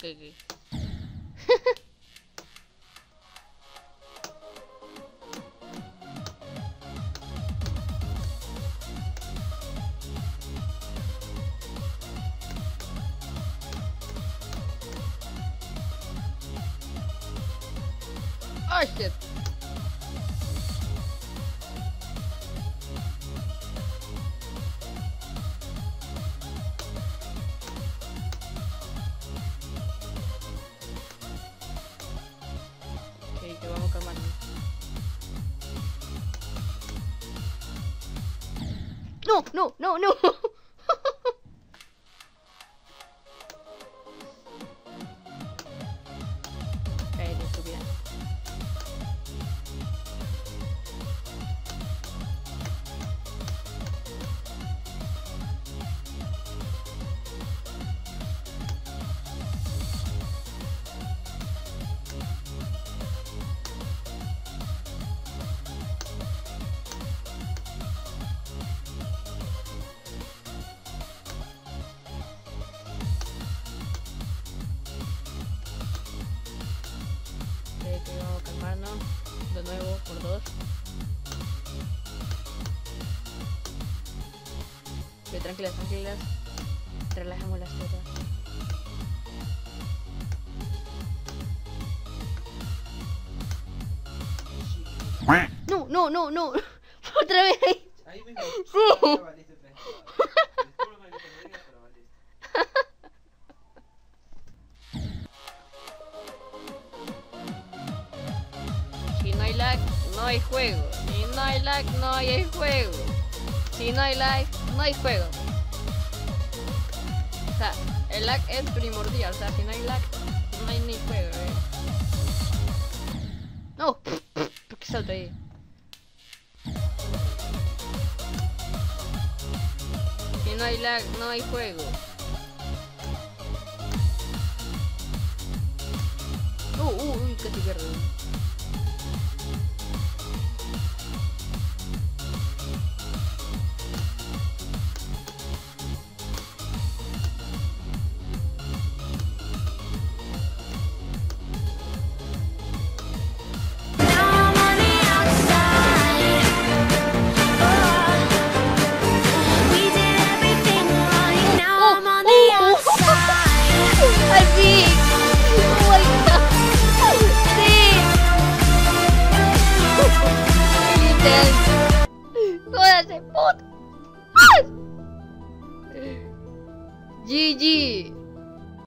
Piggy. Oh shit! Okay, te vamos a calmar. No, no, no, no. De nuevo, por dos. Pero tranquilas, tranquilas. Relajemos las tetas. No, no, no, no. Otra vez. Ahí mismo. Sí. No hay juego. Si no hay lag, no hay juego. Si no hay lag, no hay juego. O sea, el lag es primordial. O sea, si no hay lag, no hay ni juego, No, ¿por qué salto ahí? Si no hay lag, no hay juego. Uy, casi pierdo. GG.